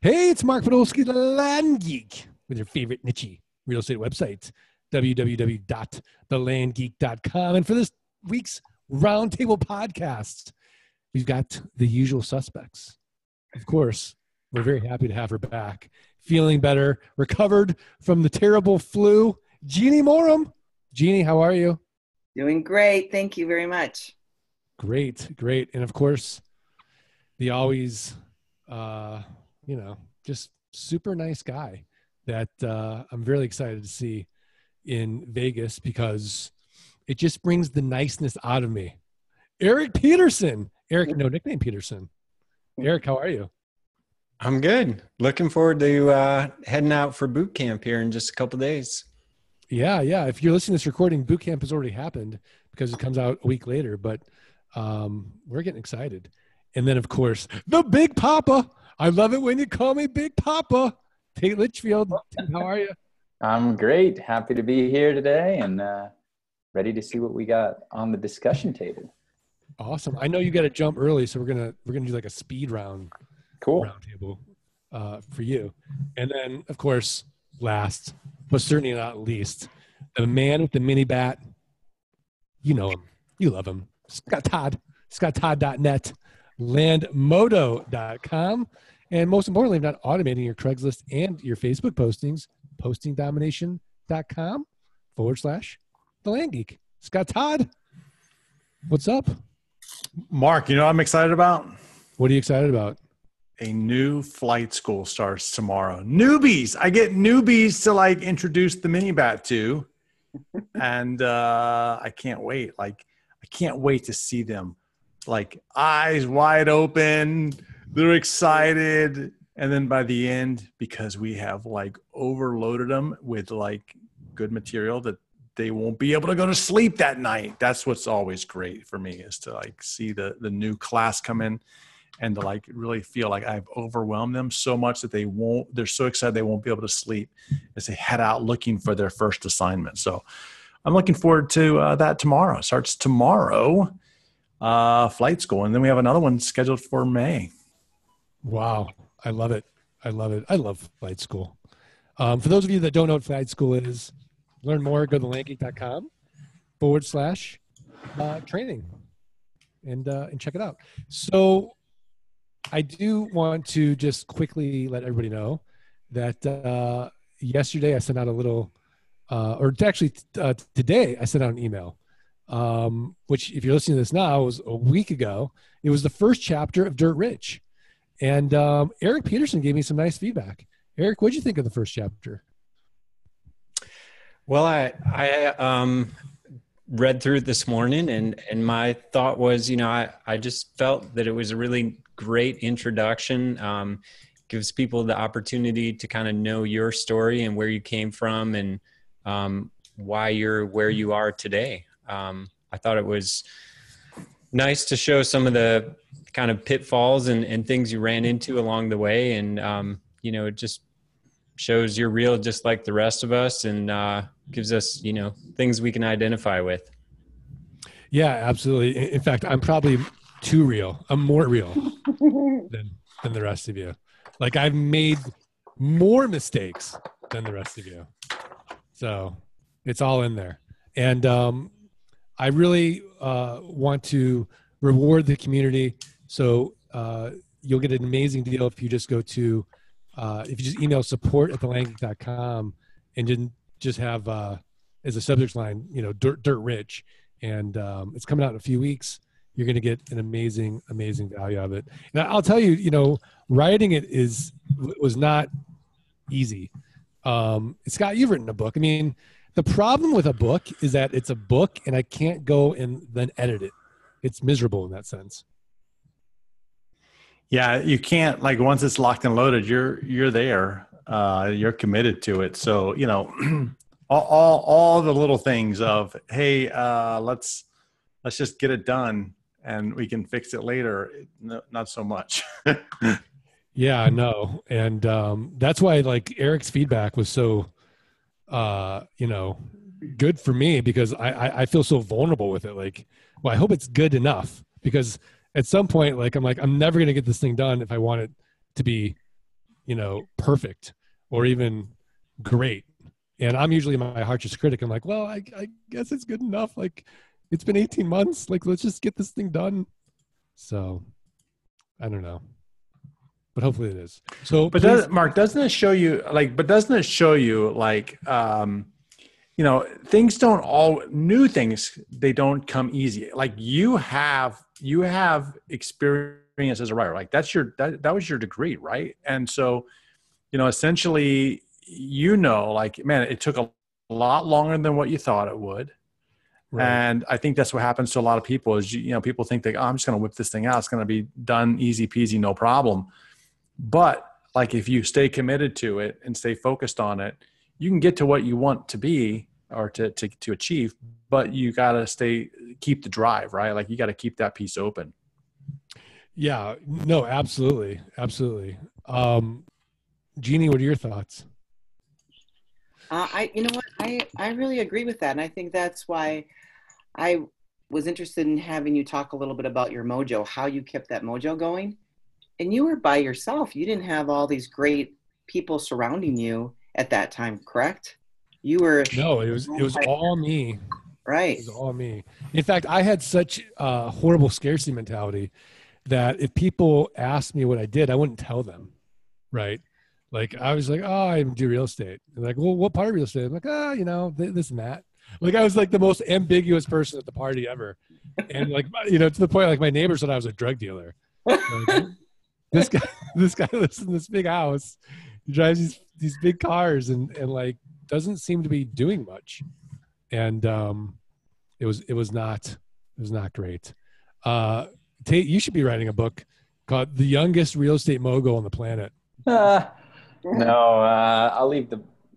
Hey, it's Mark Podolsky, The Land Geek, with your favorite niche real estate website, www.thelandgeek.com. And for this week's Roundtable podcast, we've got the usual suspects. Of course, we're very happy to have her back. Feeling better, recovered from the terrible flu, Jeannie Moreham. Jeannie, how are you? Doing great. Thank you very much. Great, great. And of course, the always, you know, just super nice guy that I'm really excited to see in Vegas because it just brings the niceness out of me. Eric Peterson. Eric, no nickname Peterson. Eric, how are you? I'm good. Looking forward to heading out for boot camp here in just a couple of days. Yeah, yeah. If you're listening to this recording, boot camp has already happened because it comes out a week later, but we're getting excited. And then, of course, the Big Papa. I love it when you call me Big Papa. Tate Litchfield, how are you? I'm great. Happy to be here today and ready to see what we got on the discussion table. Awesome. I know you got to jump early, so we're gonna do like a speed round. Cool. Roundtable for you. And then, of course, last but certainly not least, the man with the mini bat. You know him. You love him. Scott Todd. ScottTodd.net. LandModo.com. And most importantly, if not automating your Craigslist and your Facebook postings, postingdomination.com/TheLandGeek. Scott Todd, what's up? Mark, you know what I'm excited about? What are you excited about? A new flight school starts tomorrow. Newbies. I get newbies to like introduce the mini bat to. And I can't wait. Like, I can't wait to see them. Like, eyes wide open. They're excited. And then by the end, because we have like overloaded them with like good material that they won't be able to go to sleep that night. That's what's always great for me is to like see the new class come in. And to like really feel like I've overwhelmed them so much that they're so excited they won't be able to sleep as they head out looking for their first assignment. So I'm looking forward to that tomorrow. Starts tomorrow, flight school. And then we have another one scheduled for May. Wow. I love it. I love it. I love flight school. For those of you that don't know what flight school is, learn more, go to thelandgeek.com/training and check it out. So I do want to just quickly let everybody know that yesterday I sent out a little, today I sent out an email, which if you're listening to this now, it was a week ago. It was the first chapter of Dirt Rich. And Eric Peterson gave me some nice feedback. Eric, what'd you think of the first chapter? Well, I read through it this morning and my thought was, you know, I just felt that it was a really great introduction. Gives people the opportunity to kind of know your story and where you came from and why you're where you are today. I thought it was nice to show some of the kind of pitfalls and things you ran into along the way. And, you know, it just shows you're real just like the rest of us and gives us, you know, things we can identify with. Yeah, absolutely. In fact, I'm probably too real. I'm more real than the rest of you. Like I've made more mistakes than the rest of you. So it's all in there. And I really want to reward the community. So you'll get an amazing deal if you just go to, if you just email support@thelandgeek.com and just have as a subject line, you know, dirt rich. And it's coming out in a few weeks. You're going to get an amazing, amazing value out of it. And I'll tell you, you know, writing it was not easy. Scott, you've written a book. I mean, the problem with a book is that it's a book and I can't go and then edit it. It's miserable in that sense. Yeah, you can't, like, once it's locked and loaded, you're there. You're committed to it. So, you know, all the little things of, hey, let's just get it done and we can fix it later. No, not so much. Yeah, I know. And that's why, like, Eric's feedback was so, you know, good for me because I feel so vulnerable with it. Like, well, I hope it's good enough because at some point, like, I'm never going to get this thing done if I want it to be you know, perfect or even great. And I'm usually my harshest critic. I'm like, well, I guess it's good enough. Like, it's been 18 months. Like, let's just get this thing done. So I don't know, but hopefully it is. So, but Mark, doesn't it show you like, you know, things don't all new things. They don't come easy. Like you have experience as a writer. Like that's your, that was your degree. Right. And so, you know, essentially, you know, like, man, it took a lot longer than what you thought it would. Right. And I think that's what happens to a lot of people is, you know, people think that, oh, I'm just going to whip this thing out. It's going to be done easy peasy, no problem. But like, if you stay committed to it and stay focused on it, you can get to what you want to be or to achieve, but you got to keep the drive, right? Like you got to keep that piece open. Yeah, no, absolutely. Absolutely. Jeannie, what are your thoughts? You know what, I really agree with that. And I think that's why I was interested in having you talk a little bit about your mojo, how you kept that mojo going. And you were by yourself. You didn't have all these great people surrounding you at that time, correct? You were... No, it was all me. Right. It was all me. In fact, I had such a horrible scarcity mentality that if people asked me what I did, I wouldn't tell them, right? Like, I was like, oh, I do real estate. And like, well, what part of real estate? I'm like, oh, you know, this and that. Like, I was like the most ambiguous person at the party ever. And like, you know, to the point, like my neighbors said I was a drug dealer. Like, this guy lives in this big house. He drives these big cars and like, doesn't seem to be doing much. And it was not great. Tate, you should be writing a book called The Youngest Real Estate Mogul on the Planet. No, I'll leave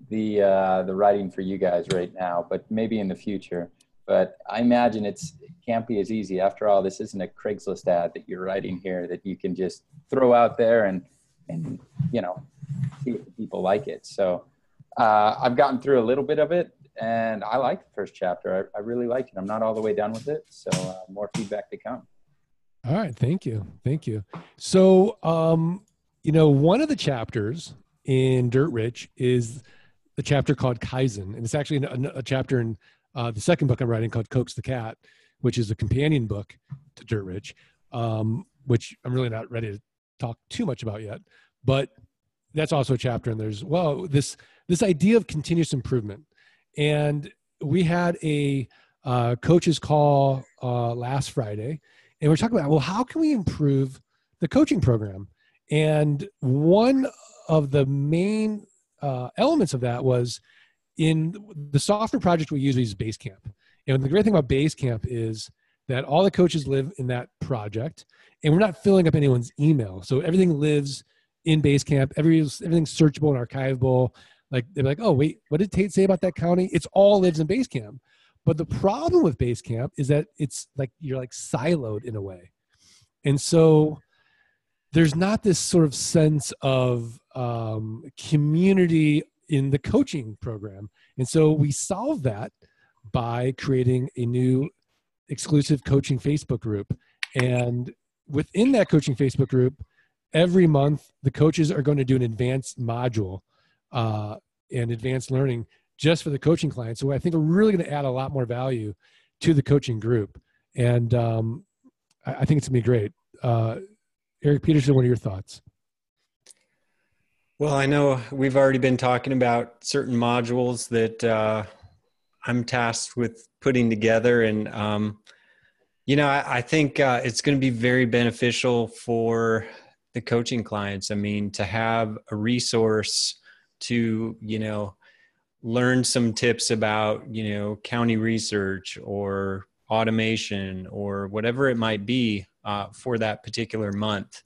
the writing for you guys right now, but maybe in the future. But I imagine it can't be as easy. After all, this isn't a Craigslist ad that you're writing here that you can just throw out there and you know, see if people like it. So I've gotten through a little bit of it, and I like the first chapter. I really like it. I'm not all the way done with it, so more feedback to come. All right, thank you, thank you. So. You know, one of the chapters in Dirt Rich is the chapter called Kaizen. And it's actually a chapter in the second book I'm writing called Coax the Cat, which is a companion book to Dirt Rich, which I'm really not ready to talk too much about yet. But that's also a chapter. And there's, well, this idea of continuous improvement. And we had a coach's call last Friday. And we're talking about, well, how can we improve the coaching program? And one of the main elements of that was in the software project we use is Basecamp. And the great thing about Basecamp is that all the coaches live in that project and we're not filling up anyone's email. So everything lives in Basecamp. Everything's searchable and archivable. Like they're like, oh, wait, what did Tate say about that county? It's all lives in Basecamp. But the problem with Basecamp is that it's like, you're like siloed in a way. And so there's not this sort of sense of community in the coaching program. And so we solve that by creating a new exclusive coaching Facebook group. And within that coaching Facebook group, every month, the coaches are going to do an advanced module and advanced learning just for the coaching clients. So I think we're really going to add a lot more value to the coaching group. And I think it's going to be great. Eric Peterson, what are your thoughts? Well, I know we've already been talking about certain modules that I'm tasked with putting together. And, you know, I think it's going to be very beneficial for the coaching clients. I mean, to have a resource to, you know, learn some tips about, you know, county research or automation or whatever it might be. For that particular month.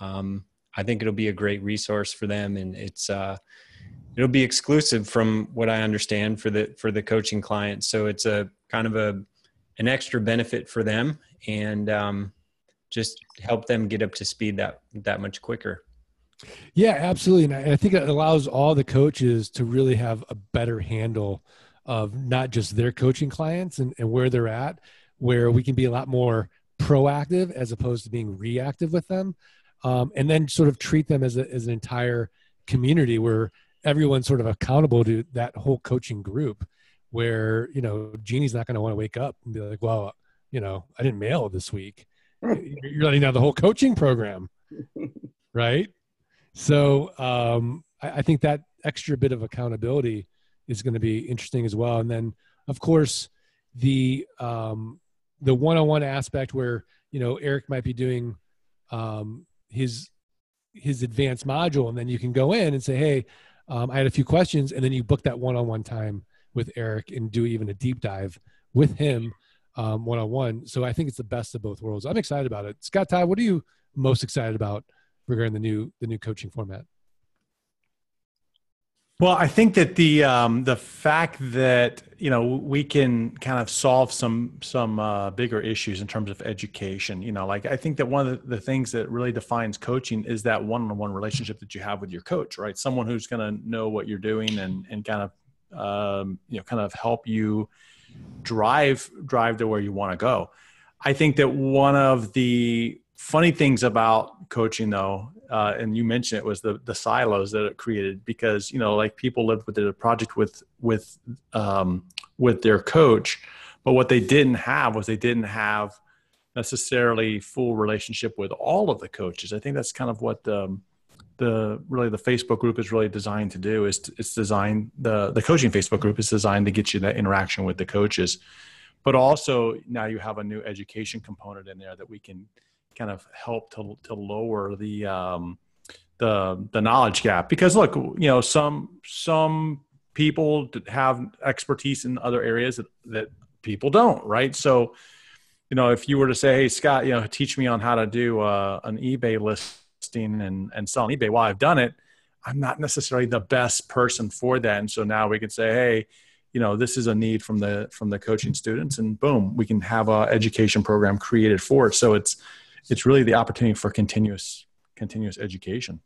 I think it'll be a great resource for them, and it's it'll be exclusive from what I understand for the coaching clients. So it's a kind of an extra benefit for them, and just help them get up to speed that much quicker. Yeah, absolutely. And I think it allows all the coaches to really have a better handle of not just their coaching clients and where they're at, where we can be a lot more proactive as opposed to being reactive with them. and then sort of treat them as, as an entire community where everyone's sort of accountable to that whole coaching group, where, you know, Jeannie's not going to want to wake up and be like, well, you know, I didn't mail this week. You're letting out the whole coaching program, right? So I think that extra bit of accountability is going to be interesting as well. And then, of course, the one-on-one aspect where, you know, Eric might be doing his advanced module, and then you can go in and say, hey, I had a few questions, and then you book that one-on-one time with Eric and do even a deep dive with him one-on-one. So I think it's the best of both worlds. I'm excited about it. Scott Todd, what are you most excited about regarding the new coaching format? Well, I think that the fact that, you know, we can kind of solve some bigger issues in terms of education, you know, like I think that one of the things that really defines coaching is that one-on-one relationship that you have with your coach, right? Someone who's going to know what you're doing and kind of, you know, kind of help you drive to where you want to go. I think that one of the funny things about coaching, though, and you mentioned it, was the silos that it created, because, you know, like people lived with their project with their coach, but what they didn't have was they didn't have necessarily full relationship with all of the coaches. I think that's kind of what the Facebook group is really designed to do. The coaching Facebook group is designed to get you that interaction with the coaches, but also now you have a new education component in there that we can kind of help to lower the knowledge gap, because look, you know, some people have expertise in other areas that people don't, right? So, you know, if you were to say, hey, Scott, you know, teach me on how to do an eBay listing and sell on eBay, while I've done it, I'm not necessarily the best person for that. And so now we could say, hey, you know, this is a need from the coaching students, and boom, we can have a education program created for it. So it's really the opportunity for continuous education.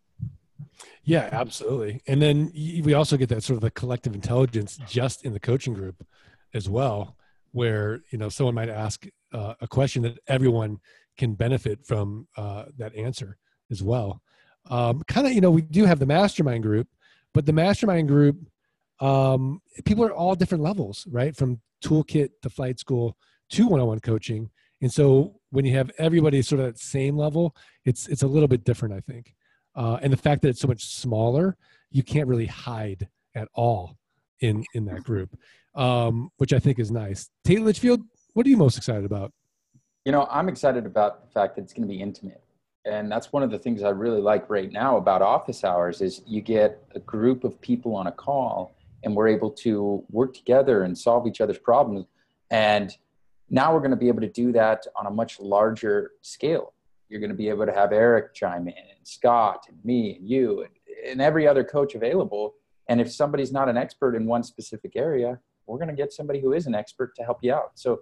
Yeah, absolutely. And then we also get that sort of the collective intelligence just in the coaching group as well, where, you know, someone might ask a question that everyone can benefit from that answer as well. Kind of, you know, we do have the mastermind group, but the mastermind group, people are all different levels, right? From toolkit to flight school to one-on-one coaching. And so when you have everybody sort of at the same level, it's a little bit different, I think. And the fact that it's so much smaller, you can't really hide at all in that group, which I think is nice. Tate Litchfield, what are you most excited about? You know, I'm excited about the fact that it's going to be intimate. And that's one of the things I really like right now about office hours is you get a group of people on a call and we're able to work together and solve each other's problems. And now we're going to be able to do that on a much larger scale. You're going to be able to have Eric chime in, and Scott, and me, and you, and every other coach available. And if somebody's not an expert in one specific area, we're going to get somebody who is an expert to help you out. So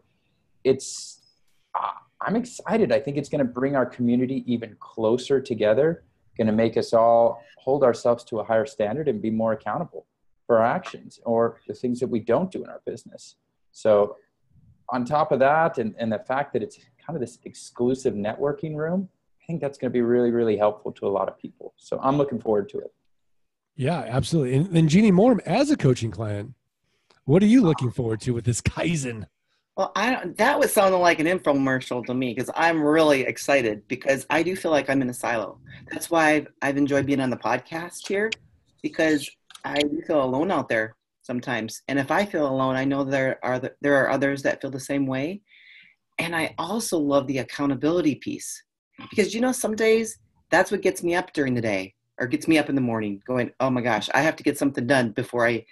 I'm excited. I think it's going to bring our community even closer together, going to make us all hold ourselves to a higher standard and be more accountable for our actions or the things that we don't do in our business. So on top of that, and the fact that it's kind of this exclusive networking room, I think that's going to be really, really helpful to a lot of people. So I'm looking forward to it. Yeah, absolutely. And then Jeannie Moreham, as a coaching client, what are you looking forward to with this Kaizen? Well, that was sounding like an infomercial to me, because I'm really excited, because I do feel like I'm in a silo. That's why I've enjoyed being on the podcast here, because I feel alone out there sometimes. And if I feel alone, I know there are others that feel the same way. And I also love the accountability piece, because, you know, some days that's what gets me up during the day, or gets me up in the morning going, oh my gosh, I have to get something done before I,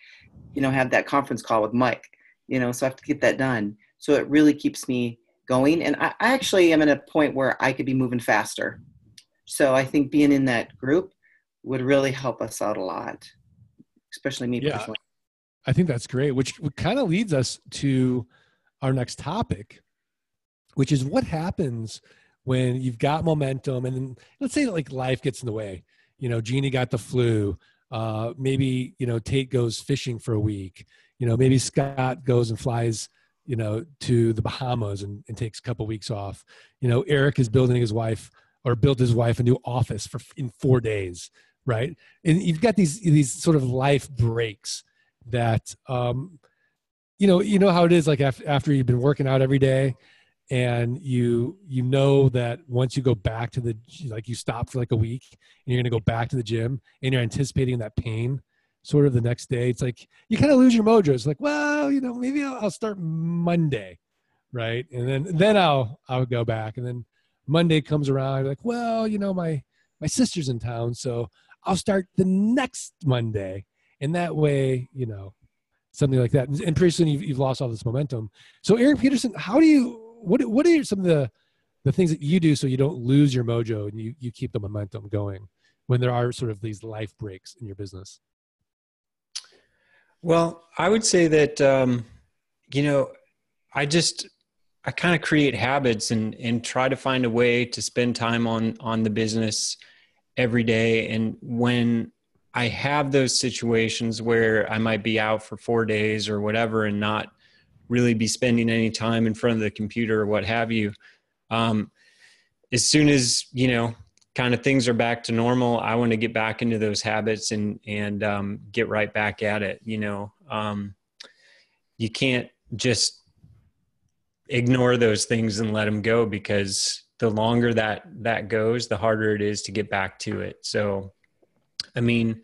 you know, have that conference call with Mike, you know, so I have to get that done. So it really keeps me going. And I actually am at a point where I could be moving faster. So I think being in that group would really help us out a lot, especially me personally. I think that's great, which kind of leads us to our next topic, which is what happens when you've got momentum and let's say like life gets in the way. You know, Jeannie got the flu. Maybe, you know, Tate goes fishing for a week. You know, maybe Scott goes and flies, you know, to the Bahamas and takes a couple weeks off. You know, Eric is building his wife or build his wife a new office in 4 days, right? And you've got these sort of life breaks that, you know how it is, like after you've been working out every day and you know that once you go back to you stop for like a week and you're going to go back to the gym and you're anticipating that pain sort of the next day. It's like, you kind of lose your mojo. It's like, well, you know, maybe I'll start Monday. Right. And then I'll go back. And then Monday comes around. You're like, well, you know, my sister's in town, so I'll start the next Monday. And that way, you know, something like that. And pretty soon you've lost all this momentum. So Eric Peterson, how do you, what are some of the things that you do so you don't lose your mojo and you keep the momentum going when there are sort of these life breaks in your business? Well, I would say that, you know, I kind of create habits and try to find a way to spend time on the business every day. And when I have those situations where I might be out for 4 days or whatever and not really be spending any time in front of the computer or what have you, as soon as, you know, kind of things are back to normal, I want to get back into those habits and get right back at it. You know, you can't just ignore those things and let them go, because the longer that goes, the harder it is to get back to it. So, I mean,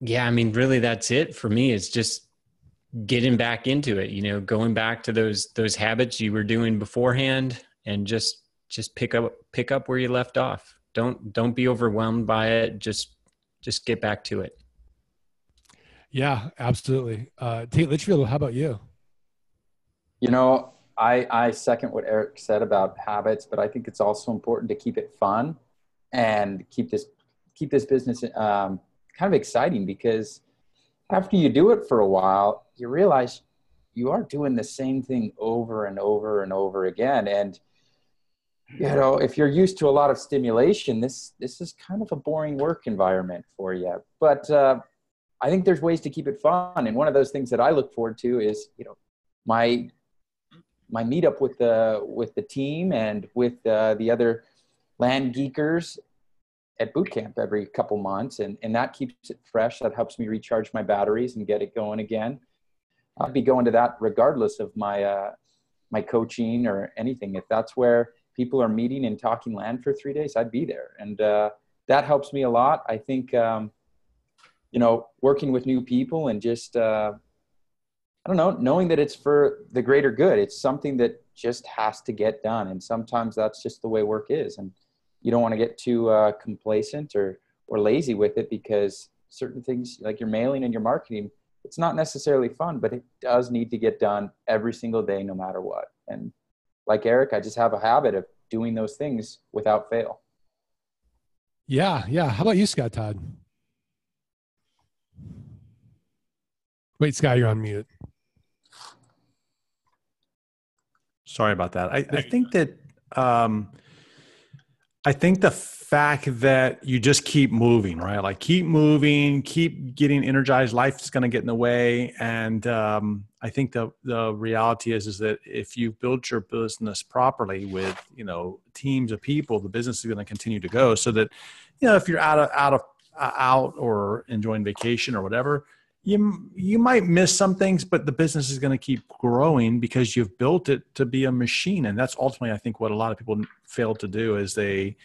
yeah, I mean, really that's it for me. It's just getting back into it, you know, going back to those habits you were doing beforehand and just pick up where you left off. Don't be overwhelmed by it. Just get back to it. Yeah, absolutely. Tate Litchfield, how about you? You know, I second what Eric said about habits, but I think it's also important to keep it fun and keep this business kind of exciting, because after you do it for a while, you realize you are doing the same thing over and over and over again. And, you know, if you're used to a lot of stimulation, this is kind of a boring work environment for you. But I think there's ways to keep it fun. And one of those things that I look forward to is, you know, my meetup with the team and with the other Land Geekers at boot camp every couple months, and that keeps it fresh. That helps me recharge my batteries and get it going again. I'll be going to that regardless of my coaching or anything. If that's where people are meeting and talking land for 3 days, I'd be there, and that helps me a lot. I think you know, working with new people and just I don't know, knowing that it's for the greater good. It's something that just has to get done. And sometimes that's just the way work is. And you don't want to get too complacent or lazy with it, because certain things like your mailing and your marketing, it's not necessarily fun, but it does need to get done every single day, no matter what. And like Eric, I just have a habit of doing those things without fail. Yeah. Yeah. How about you, Scott Todd? Wait, Scott, you're on mute. Sorry about that. I think that the fact that you just keep moving, right? Like keep moving, keep getting energized. Life's going to get in the way, and I think the reality is that if you build your business properly with, you know, teams of people, the business is going to continue to go. So that, you know, if you're out or enjoying vacation or whatever, you might miss some things, but the business is going to keep growing because you've built it to be a machine. And that's ultimately, I think, what a lot of people fail to do is they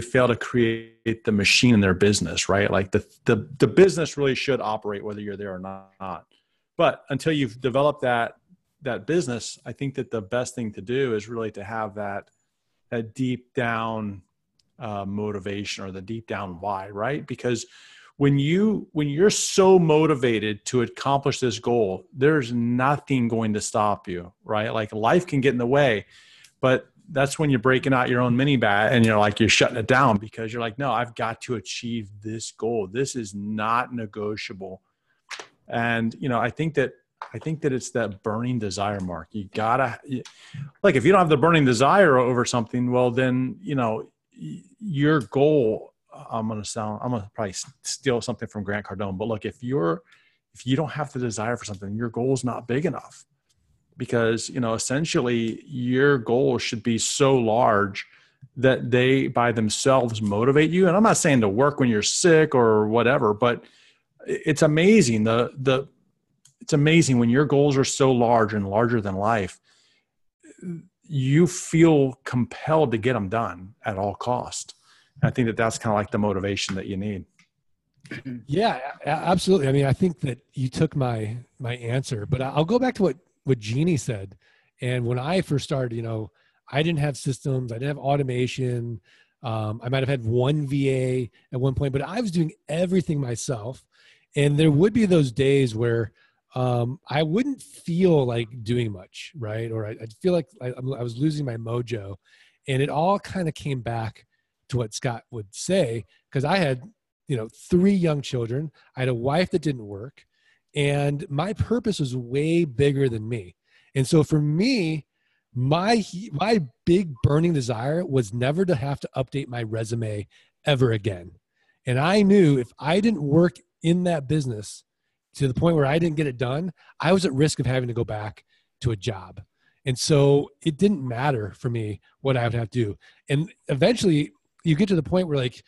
fail to create the machine in their business, right? Like the business really should operate whether you're there or not. But until you've developed that business, I think that the best thing to do is really to have that deep down motivation or the deep down why, right? Because when you're so motivated to accomplish this goal, there's nothing going to stop you, right? Like life can get in the way, but that's when you're breaking out your own mini bat and you're like, you're shutting it down because you're like, no, I've got to achieve this goal. This is not negotiable. And, you know, I think that it's that burning desire, Mark. You gotta, like, if you don't have the burning desire over something, well then, you know, your goal, I'm going to probably steal something from Grant Cardone, but look, if you don't have the desire for something, your goal's not big enough. because, you know, essentially your goals should be so large that they by themselves motivate you. And I'm not saying to work when you're sick or whatever, but it's amazing. It's amazing when your goals are so large and larger than life, you feel compelled to get them done at all costs. I think that that's kind of like the motivation that you need. Yeah, absolutely. I mean, I think that you took my answer, but I'll go back to what Jeannie said. And when I first started, you know, I didn't have systems. I didn't have automation. I might've had one VA at one point, but I was doing everything myself. And there would be those days where I wouldn't feel like doing much, right? Or I'd feel like I was losing my mojo. And it all kind of came back to what Scott would say, because I had, you know, 3 young children. I had a wife that didn't work, and my purpose was way bigger than me. And so for me, my big burning desire was never to have to update my resume ever again. And I knew if I didn't work in that business to the point where I didn't get it done, I was at risk of having to go back to a job. And so it didn't matter for me what I would have to do. And eventually you get to the point where, like,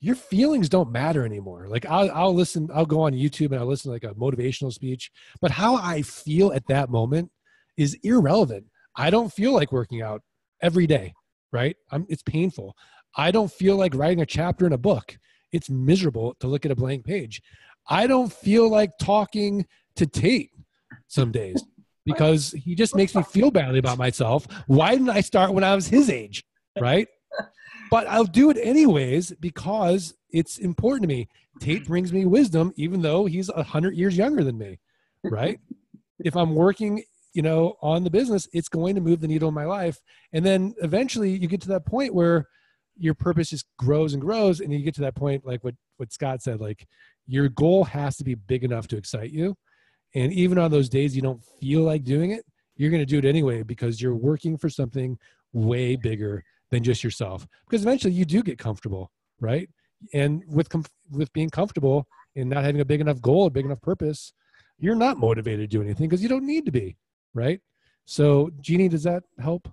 your feelings don't matter anymore. Like I'll go on YouTube and I'll listen to like a motivational speech, but how I feel at that moment is irrelevant. I don't feel like working out every day, right? It's painful. I don't feel like writing a chapter in a book. It's miserable to look at a blank page. I don't feel like talking to Tate some days because he just makes me feel badly about myself. Why didn't I start when I was his age, right? But I'll do it anyways because it's important to me. Tate brings me wisdom, even though he's 100 years younger than me, right? If I'm working, you know, on the business, it's going to move the needle in my life. And then eventually you get to that point where your purpose just grows and grows. And you get to that point, like what Scott said, like your goal has to be big enough to excite you. And even on those days you don't feel like doing it, you're going to do it anyway because you're working for something way bigger than just yourself, because eventually you do get comfortable, right? And with being comfortable and not having a big enough goal, a big enough purpose, you're not motivated to do anything because you don't need to be, right? So Jeannie, does that help?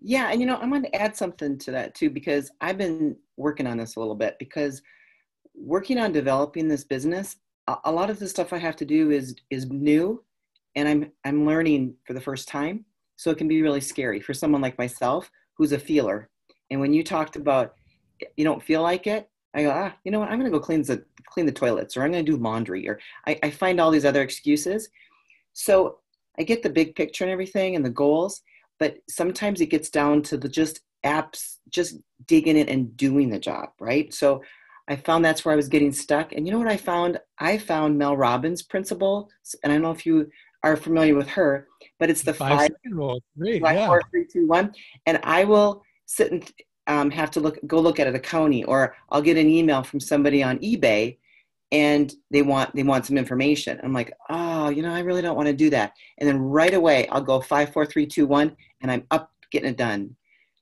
Yeah. And you know, I want to add something to that too, because I've been working on this a little bit, because working on developing this business, a lot of the stuff I have to do is new, and I'm learning for the first time. So it can be really scary for someone like myself who's a feeler. And when you talked about, you don't feel like it, I go, you know what? I'm going to go clean the toilets, or I'm going to do laundry, or I find all these other excuses. So I get the big picture and everything and the goals, but sometimes it gets down to the just apps, just digging it and doing the job, right? So I found that's where I was getting stuck. And you know what I found? I found Mel Robbins' principle, and I don't know if you are familiar with her, but it's the 5, 4, 3, 2, 1. And I will sit and have to go look at a county, or I'll get an email from somebody on eBay and they want some information. I'm like, oh, you know, I really don't want to do that. And then right away I'll go 5, 4, 3, 2, 1, and I'm up getting it done.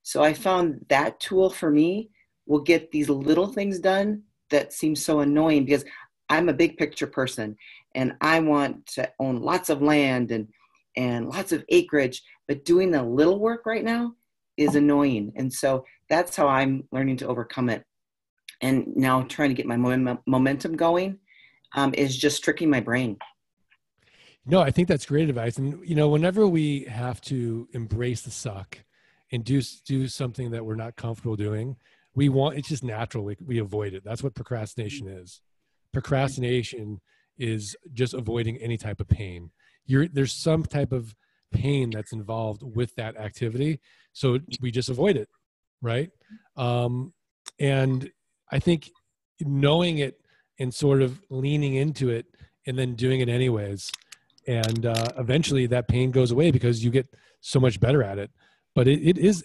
So I found that tool for me will get these little things done that seem so annoying, because I'm a big picture person and I want to own lots of land and lots of acreage, but doing the little work right now is annoying. And so that's how I'm learning to overcome it. And now trying to get my momentum going is just tricking my brain. No, I think that's great advice. And, you know, whenever we have to embrace the suck and do something that we're not comfortable doing, it's just natural. We avoid it. That's what procrastination is. Procrastination is just avoiding any type of pain. There's some type of pain that's involved with that activity, so we just avoid it, right? And I think knowing it and sort of leaning into it and then doing it anyways, and eventually that pain goes away because you get so much better at it. But it is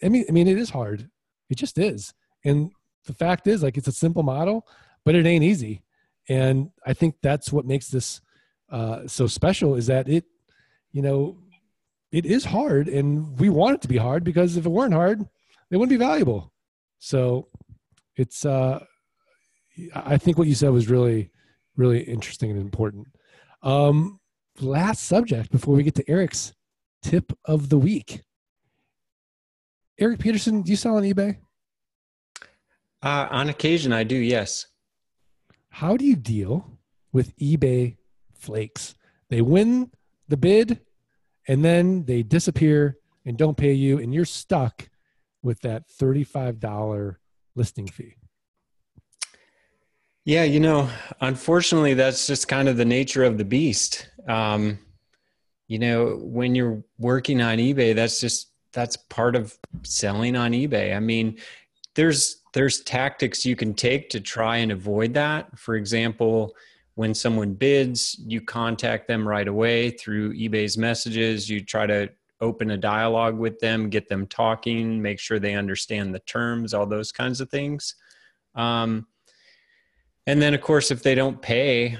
hard. It just is. And the fact is, like, it's a simple model, but it ain't easy. And I think that's what makes this so special, is that it, you know, it is hard, and we want it to be hard, because if it weren't hard, it wouldn't be valuable. So it's, I think what you said was really, really interesting and important. Last subject before we get to Eric's tip of the week. Eric Peterson, do you sell on eBay? On occasion, I do, yes. How do you deal with eBay flakes? They win the bid, and then they disappear and don't pay you, and you're stuck with that $35 listing fee. Yeah, you know, unfortunately, that's just kind of the nature of the beast. You know, when you're working on eBay, that's part of selling on eBay. I mean, there's tactics you can take to try and avoid that. For example, when someone bids, you contact them right away through eBay's messages. You try to open a dialogue with them, get them talking, make sure they understand the terms, all those kinds of things. And then, of course, if they don't pay,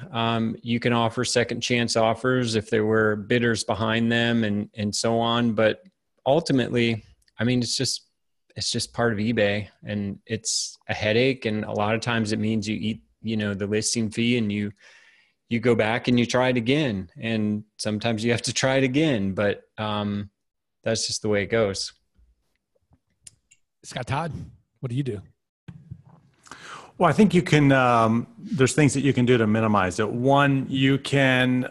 you can offer second chance offers if there were bidders behind them and so on. But ultimately, I mean, it's just part of eBay, and it's a headache. And a lot of times it means you eat, you know, the listing fee, and you go back and you try it again. And sometimes you have to try it again, but that's just the way it goes. Scott Todd, what do you do? Well, I think you can, there's things that you can do to minimize it. One, you can,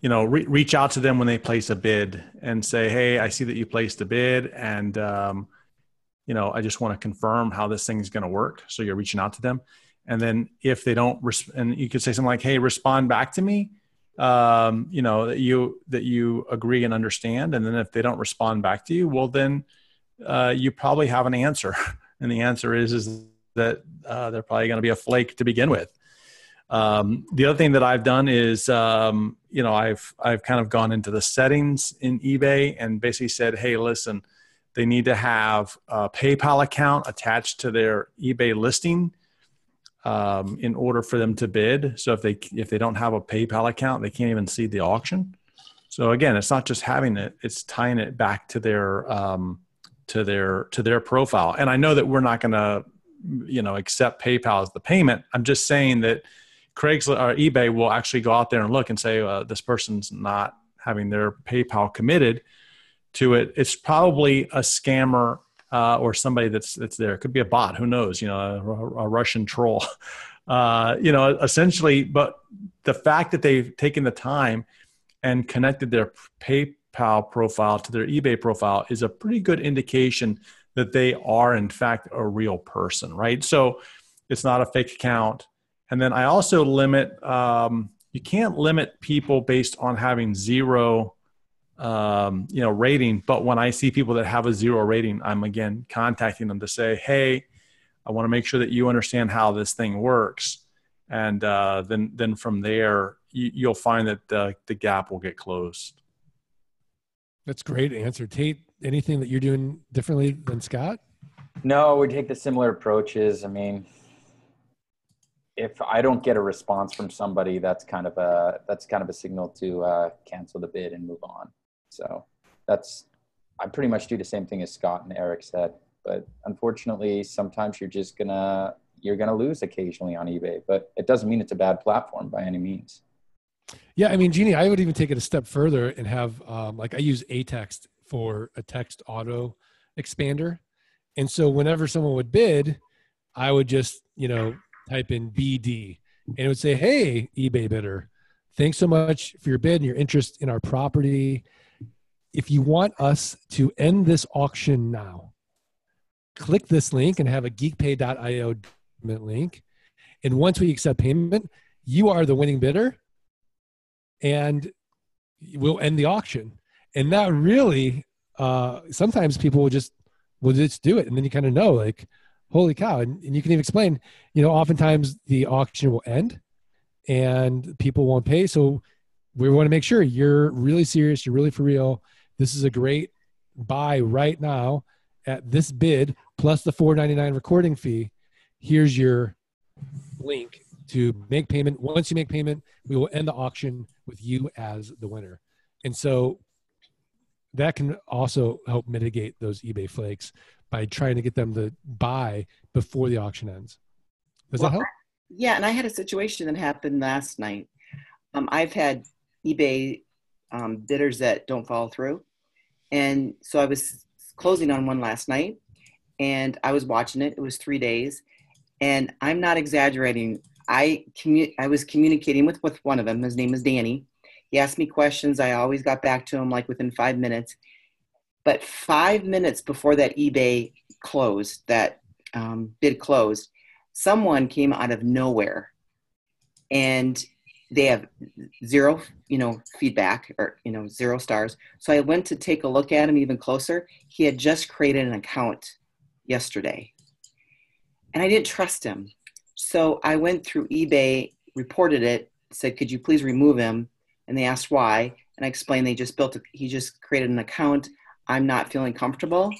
you know, reach out to them when they place a bid and say, hey, I see that you placed a bid, and, you know, I just want to confirm how this thing is going to work. So you're reaching out to them. And then if they don't, and you could say something like, hey, respond back to me, you know, that you agree and understand. And then if they don't respond back to you, well, then you probably have an answer. And the answer is that they're probably going to be a flake to begin with. The other thing that I've done is, you know, I've kind of gone into the settings in eBay and basically said, hey, listen, they need to have a PayPal account attached to their eBay listing in order for them to bid. So if they don't have a PayPal account, they can't even see the auction. So again, it's not just having it, it's tying it back to their profile. And I know that we're not going to, you know, accept PayPal as the payment. I'm just saying that Craigslist or eBay will actually go out there and look and say, this person's not having their PayPal committed to it. It's probably a scammer or somebody that's there. It could be a bot, who knows, you know, a Russian troll, you know, essentially. But the fact that they've taken the time and connected their PayPal profile to their eBay profile is a pretty good indication that they are, in fact, a real person, right? So it's not a fake account. And then I also limit, you can't limit people based on having zero, you know, rating. But when I see people that have a zero rating, I'm again contacting them to say, hey, I want to make sure that you understand how this thing works. And then from there, you'll find that the gap will get closed. That's a great answer, Tate. Anything that you're doing differently than Scott? No, we take the similar approaches. I mean, if I don't get a response from somebody, that's kind of a signal to cancel the bid and move on. So I pretty much do the same thing as Scott and Eric said, but unfortunately, sometimes you're gonna lose occasionally on eBay, but it doesn't mean it's a bad platform by any means. Yeah, I mean, Jeannie, I would even take it a step further and have like I use Atext for a text auto expander. And so whenever someone would bid, I would just, you know, type in BD and it would say, hey, eBay bidder, thanks so much for your bid and your interest in our property. If you want us to end this auction now, click this link and have a geekpay.io link. And once we accept payment, you are the winning bidder and we'll end the auction. And that really, sometimes people will just do it. And then you kind of know, like, holy cow. And you can even explain, you know, oftentimes the auction will end and people won't pay. So we want to make sure you're really serious. You're really for real. This is a great buy right now at this bid, plus the $4.99 recording fee. Here's your link to make payment. Once you make payment, we will end the auction with you as the winner. And so that can also help mitigate those eBay flakes by trying to get them to buy before the auction ends. Does that help? Yeah, and I had a situation that happened last night. I've had eBay bidders that don't follow through. And so I was closing on one last night and I was watching it. It was 3 days and I'm not exaggerating. I was communicating with one of them. His name is Danny. He asked me questions. I always got back to him like within 5 minutes. But 5 minutes before that eBay closed, that bid closed, someone came out of nowhere and they have zero, feedback or, zero stars. So I went to take a look at him even closer. He had just created an account yesterday and I didn't trust him. So I went through eBay, reported it, said, could you please remove him? And they asked why. And I explained, he just created an account. I'm not feeling comfortable.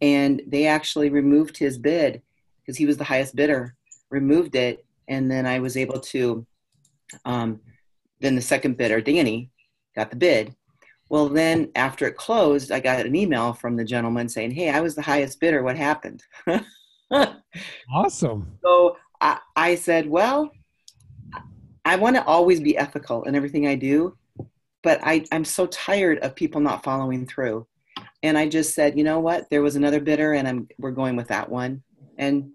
And they actually removed his bid because he was the highest bidder, removed it. And then I was able to, then the second bidder, Danny, got the bid. Well, then after it closed, I got an email from the gentleman saying, hey, I was the highest bidder. What happened? Awesome. So I said, well, I want to always be ethical in everything I do, but I'm so tired of people not following through. And I just said, you know what, there was another bidder and we're going with that one. And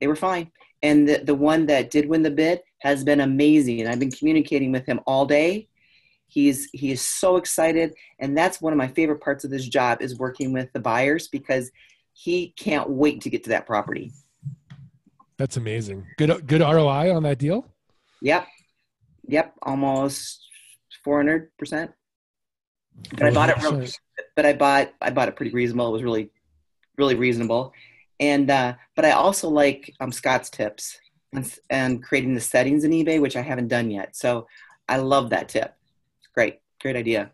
they were fine. And the one that did win the bid has been amazing. And I've been communicating with him all day. He is so excited. And that's one of my favorite parts of this job is working with the buyers because he can't wait to get to that property. That's amazing. Good ROI on that deal? Yep. Almost 400%. But I bought it pretty reasonable. It was really, really reasonable. And, but I also like Scott's tips and creating the settings in eBay, which I haven't done yet. So I love that tip. It's great. Great idea.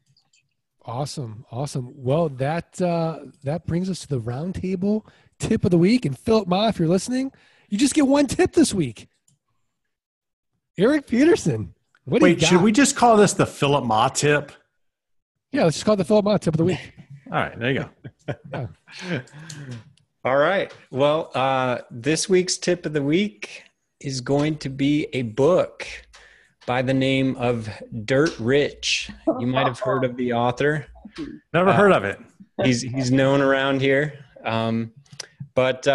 Awesome. Well, that brings us to the roundtable tip of the week. And Philip Ma, if you're listening, you just get one tip this week. Eric Peterson. Wait, should we just call this the Philip Ma tip? Yeah, let's just call it the Philip Ma tip of the week. All right, there you go. All right. Well, this week's tip of the week is going to be a book by the name of Dirt Rich. You might have heard of the author. Never heard of it. He's known around here. But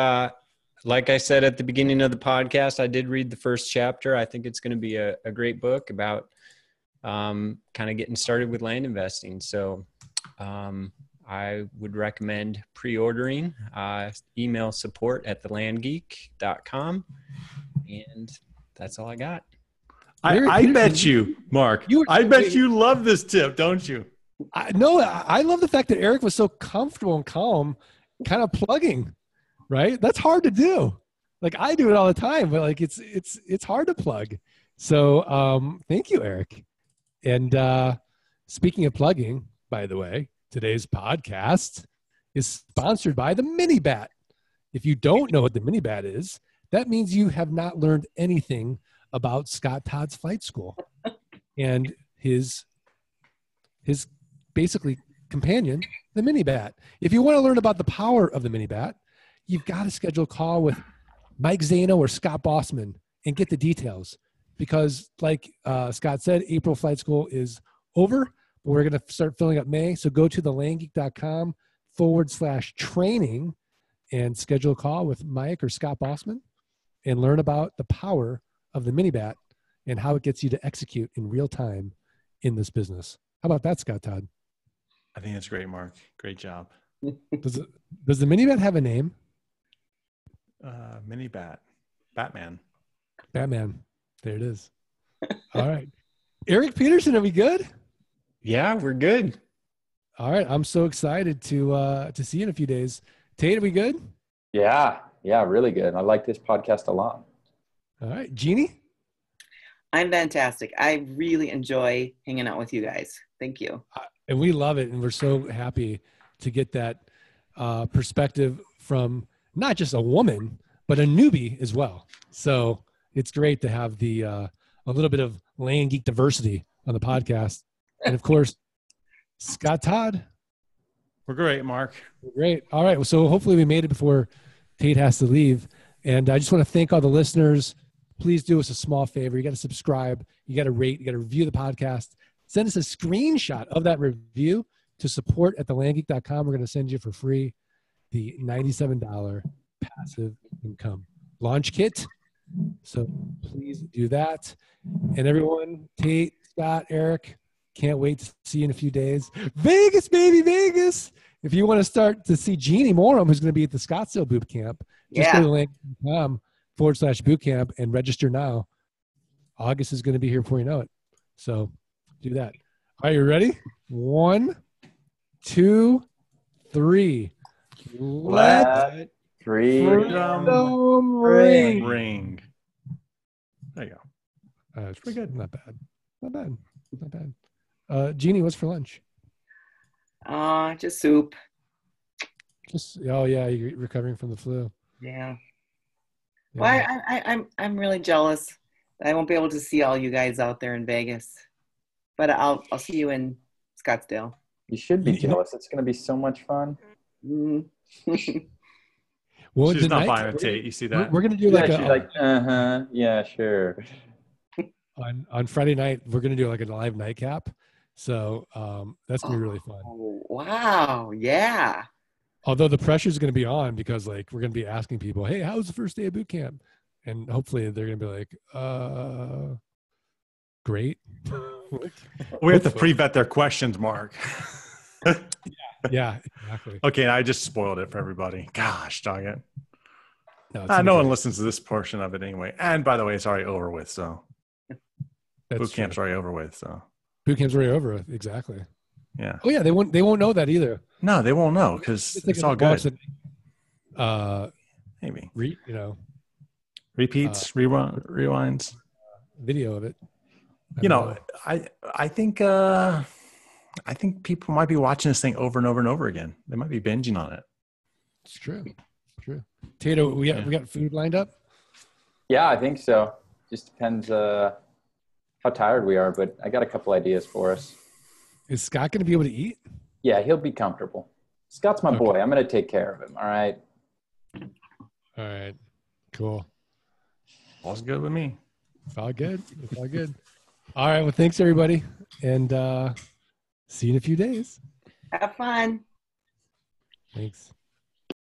like I said at the beginning of the podcast, I did read the first chapter. I think it's going to be a great book about kind of getting started with land investing. So I would recommend pre-ordering. Email support@thelandgeek.com. And that's all I got. I bet you, Mark, you love this tip, don't you? No, I love the fact that Eric was so comfortable and calm, kind of plugging, right? That's hard to do. Like I do it all the time, but like it's hard to plug. So thank you, Eric. And speaking of plugging, by the way, today's podcast is sponsored by the Mini Bat. If you don't know what the Mini Bat is, that means you have not learned anything about Scott Todd's flight school and his basically companion, the Mini Bat. If you want to learn about the power of the Mini Bat, you've got to schedule a call with Mike Zaino or Scott Bossman and get the details because like Scott said, April flight school is over. We're going to start filling up May. So go to thelandgeek.com/training and schedule a call with Mike or Scott Bossman and learn about the power of the Mini Bat and how it gets you to execute in real time in this business. How about that, Scott Todd? I think that's great, Mark. Great job. Does the Mini Bat have a name? Mini Bat. Batman. There it is. All right. Eric Peterson, are we good? Yeah, we're good. All right. I'm so excited to see you in a few days. Tate, are we good? Yeah, really good. I like this podcast a lot. All right. Jeannie? I'm fantastic. I really enjoy hanging out with you guys. Thank you. And we love it. And we're so happy to get that perspective from not just a woman, but a newbie as well. So it's great to have the a little bit of land geek diversity on the podcast. And of course, Scott Todd. We're great, Mark. We're great. All right. Well, so hopefully we made it before Tate has to leave. And I just want to thank all the listeners. Please do us a small favor. You got to subscribe. You got to rate. You got to review the podcast. Send us a screenshot of that review to support@thelandgeek.com. We're going to send you for free the $97 passive income launch kit. So please do that. And everyone, Tate, Scott, Eric, can't wait to see you in a few days. Vegas, baby, Vegas. If you want to start to see Jeannie Moreham, who's going to be at the Scottsdale boot camp, just go to thelandgeek.com/bootcamp and register now. August is going to be here before you know it. So do that. Are you ready? 1, 2, 3. Let freedom ring. There you go. It's pretty good. Not bad. Not bad. Not bad. Jeannie, what's for lunch? Just soup. Just oh yeah, you're recovering from the flu. Yeah. Yeah. Well, I'm really jealous. I won't be able to see all you guys out there in Vegas, but I'll see you in Scottsdale. You should be jealous. It's going to be so much fun. Mm-hmm. Well, she's not buying a Tate. You see that? We're going to do like, on Friday night, we're going to do like a live nightcap. So that's going to be really fun. Wow. Yeah. Although the pressure is going to be on because like we're going to be asking people, hey, how was the first day of boot camp? And hopefully they're going to be like, great. We have to pre-vet their questions, Mark. Yeah, exactly. Okay, I just spoiled it for everybody. Gosh, dang it. No one listens to this portion of it anyway. And by the way, it's already over with, so. Bootcamp's already over with, so. Bootcamp's already over with, exactly. Yeah. Oh, yeah, they won't know that either. No, they won't know because it's all good. Maybe. Repeats, rewinds. Video of it. I think people might be watching this thing over and over and over again. They might be binging on it. It's true. True. Tato, we got food lined up? Yeah, I think so. Just depends how tired we are, but I got a couple ideas for us. Is Scott going to be able to eat? Yeah, he'll be comfortable. Scott's my boy. I'm going to take care of him, all right? All right. Cool. All's good with me. It's all good. It's all good. All right. Well, thanks, everybody. And see you in a few days. Have fun. Thanks.